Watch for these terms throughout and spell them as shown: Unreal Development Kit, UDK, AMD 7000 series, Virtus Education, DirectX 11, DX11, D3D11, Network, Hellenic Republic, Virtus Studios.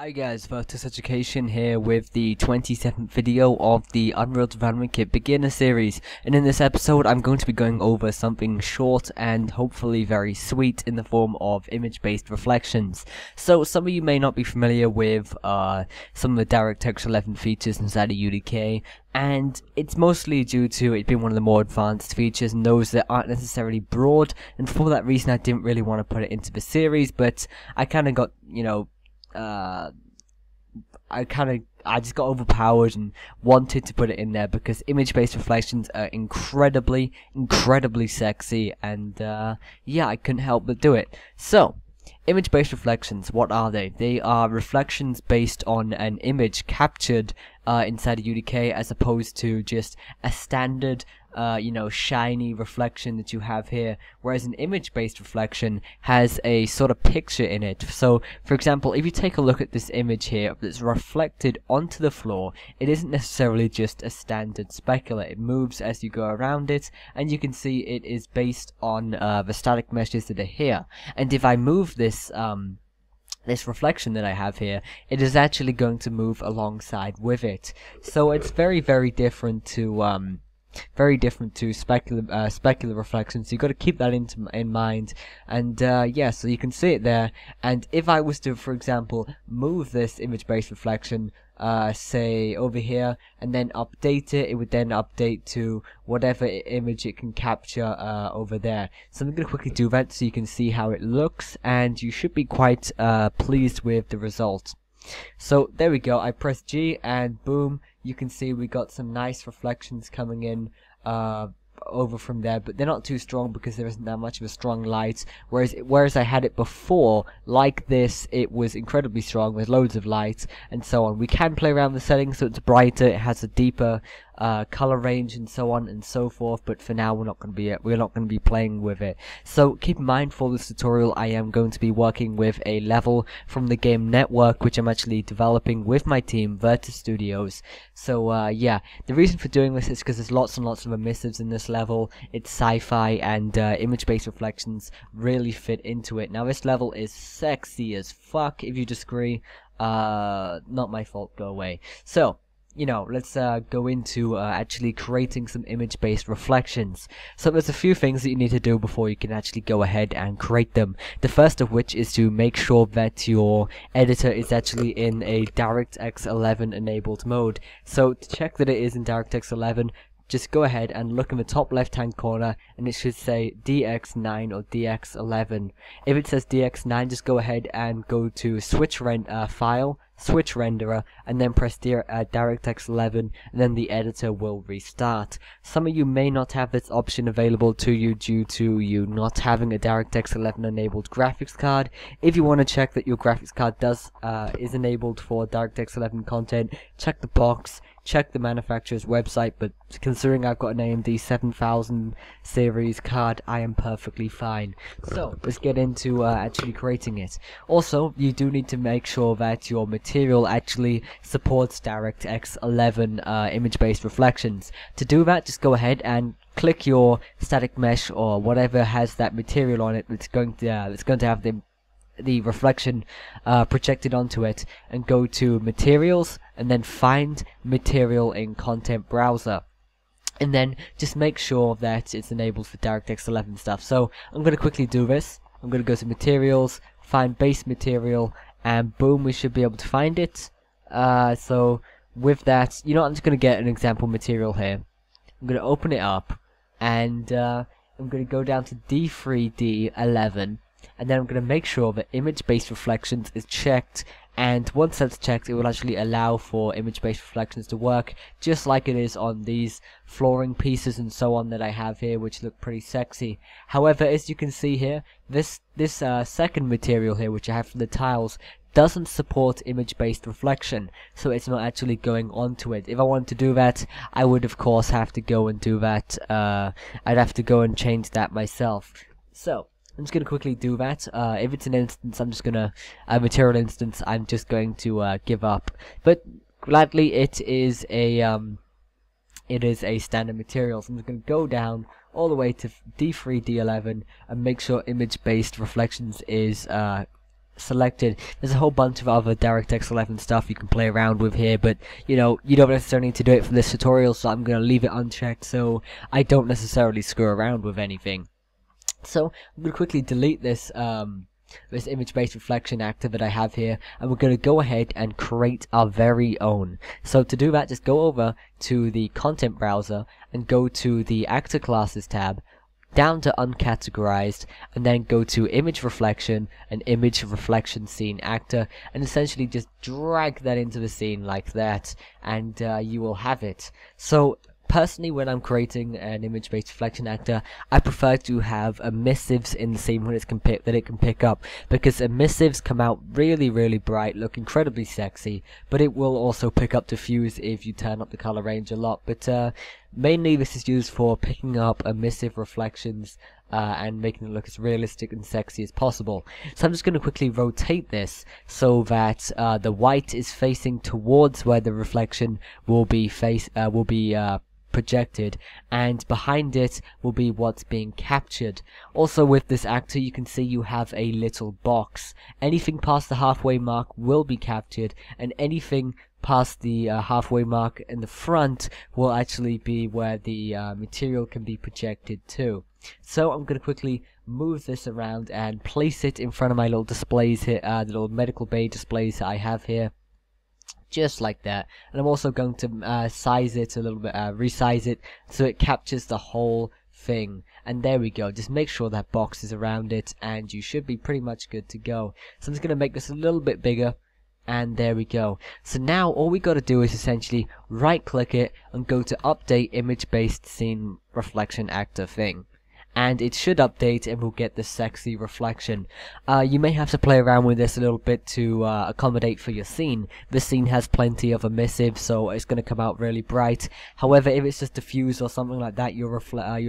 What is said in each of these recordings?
Hi guys, Virtus Education here with the 27th video of the Unreal Development Kit Beginner series, and in this episode I'm going to be going over something short and hopefully very sweet in the form of image-based reflections. So some of you may not be familiar with some of the DirectX 11 features inside of UDK, and it's mostly due to it being one of the more advanced features and those that aren't necessarily broad, and for that reason I didn't really want to put it into the series, but I kind of got, you know, I just got overpowered and wanted to put it in there because image-based reflections are incredibly sexy, and yeah, I couldn't help but do it. So, image-based reflections, what are they? They are reflections based on an image captured inside of UDK, as opposed to just a standard you know, shiny reflection that you have here, whereas an image-based reflection has a sort of picture in it. So, for example, if you take a look at this image here that's reflected onto the floor, it isn't necessarily just a standard specular. It moves as you go around it, and you can see it is based on the static meshes that are here. And if I move this this reflection that I have here, it is actually going to move alongside with it. So it's very, very different to specular reflections. You've got to keep that in mind, and yeah, so you can see it there. And if I was to, for example, move this image-based reflection say over here and then update it, it would then update to whatever image it can capture over there. So I'm going to quickly do that so you can see how it looks, and you should be quite pleased with the result. So there we go, I press G and boom, you can see we got some nice reflections coming in over from there, but they're not too strong because there isn't that much of a strong light, whereas I had it before like this, it was incredibly strong with loads of light and so on. We can play around the settings so it's brighter, it has a deeper color range and so on and so forth, but for now we're not going to be playing with it. So keep in mind, for this tutorial I am going to be working with a level from the game Network, which I'm actually developing with my team, Virtus Studios. So yeah, the reason for doing this is because there's lots and lots of emissives in this level. It's sci-fi, and image-based reflections really fit into it. Now this level is sexy as fuck. If you disagree, not my fault, go away. So, you know, let's go into actually creating some image-based reflections. So there's a few things that you need to do before you can actually go ahead and create them. The first of which is to make sure that your editor is actually in a DirectX 11 enabled mode. So to check that it is in DirectX 11, just go ahead and look in the top left hand corner and it should say DX9 or DX11. If it says DX9, just go ahead and go to File, Switch Renderer, and then press DirectX 11, and then the editor will restart. Some of you may not have this option available to you due to you not having a DirectX 11 enabled graphics card. If you want to check that your graphics card is enabled for DirectX 11 content, check the box, check the manufacturer's website, but considering I've got an AMD 7000 series card, I am perfectly fine. So let's get into actually creating it. Also, you do need to make sure that your material actually supports DirectX 11 image-based reflections. To do that, just go ahead and click your static mesh or whatever has that material on it that's going to have the reflection projected onto it, and go to Materials and then find Material in Content Browser, and then just make sure that it's enabled for DirectX 11 stuff. So I'm going to quickly do this. I'm going to go to Materials, find Base Material, and boom, we should be able to find it. So with that, you know, I'm just going to get an example material here. I'm going to open it up, and I'm going to go down to D3D11, and then I'm going to make sure that image-based reflections is checked, and once that's checked it will actually allow for image-based reflections to work just like it is on these flooring pieces and so on that I have here, which look pretty sexy. However, as you can see here, this second material here, which I have for the tiles, doesn't support image-based reflection, so it's not actually going onto it. If I wanted to do that, I would of course have to go and do that, I'd have to go and change that myself. So I'm just going to quickly do that. If it's an instance, I'm just going to, a material instance, I'm just going to give up. But gladly, it is a standard material. So I'm just going to go down all the way to D3D11 and make sure image-based reflections is selected. There's a whole bunch of other DirectX 11 stuff you can play around with here, but you know, you don't necessarily need to do it for this tutorial, so I'm going to leave it unchecked so I don't necessarily screw around with anything. So I'm going to quickly delete this this image-based reflection actor that I have here, and we're going to go ahead and create our very own. So to do that, just go over to the content browser and go to the actor classes tab, down to uncategorized, and then go to image reflection and image reflection scene actor, and essentially just drag that into the scene like that, and you will have it. So personally, when I'm creating an image-based reflection actor, I prefer to have emissives in the scene that it can pick up, because emissives come out really, really bright, look incredibly sexy, but it will also pick up diffuse if you turn up the color range a lot. But mainly this is used for picking up emissive reflections and making it look as realistic and sexy as possible. So I'm just going to quickly rotate this so that the white is facing towards where the reflection will be projected, and behind it will be what's being captured. Also, with this actor, you can see you have a little box. Anything past the halfway mark will be captured, and anything past the halfway mark in the front will actually be where the material can be projected to. So I'm going to quickly move this around and place it in front of my little displays here, the little medical bay displays that I have here, just like that. And I'm also going to size it a little bit, resize it so it captures the whole thing. And there we go, just make sure that box is around it and you should be pretty much good to go. So I'm just going to make this a little bit bigger, and there we go. So now all we got to do is essentially right click it and go to update image based scene reflection actor thing, and it should update and we'll get this sexy reflection. You may have to play around with this a little bit to accommodate for your scene. This scene has plenty of emissive, so it's going to come out really bright. However, if it's just diffuse or something like that you're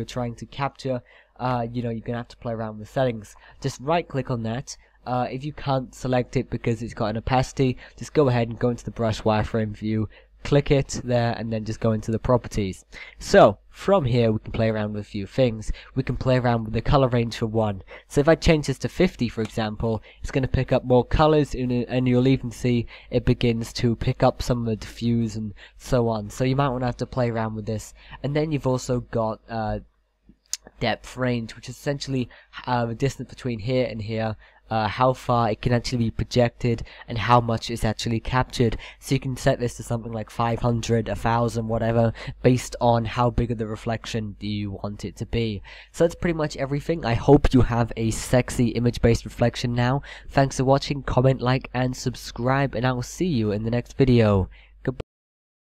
trying to capture, you know, you're going to have to play around with settings. Just right click on that. If you can't select it because it's got an opacity, just go ahead and go into the brush wireframe view, click it there, and then just go into the properties. So from here we can play around with a few things. We can play around with the color range for one. So if I change this to 50, for example, it's going to pick up more colors, and you'll even see it begins to pick up some of the diffuse and so on. So you might want to have to play around with this. And then you've also got depth range, which is essentially the distance between here and here, how far it can actually be projected and how much is actually captured. So you can set this to something like 500, 1000, whatever, based on how big of the reflection do you want it to be. So that's pretty much everything. I hope you have a sexy image-based reflection now. Thanks for watching, comment, like, and subscribe, and I will see you in the next video.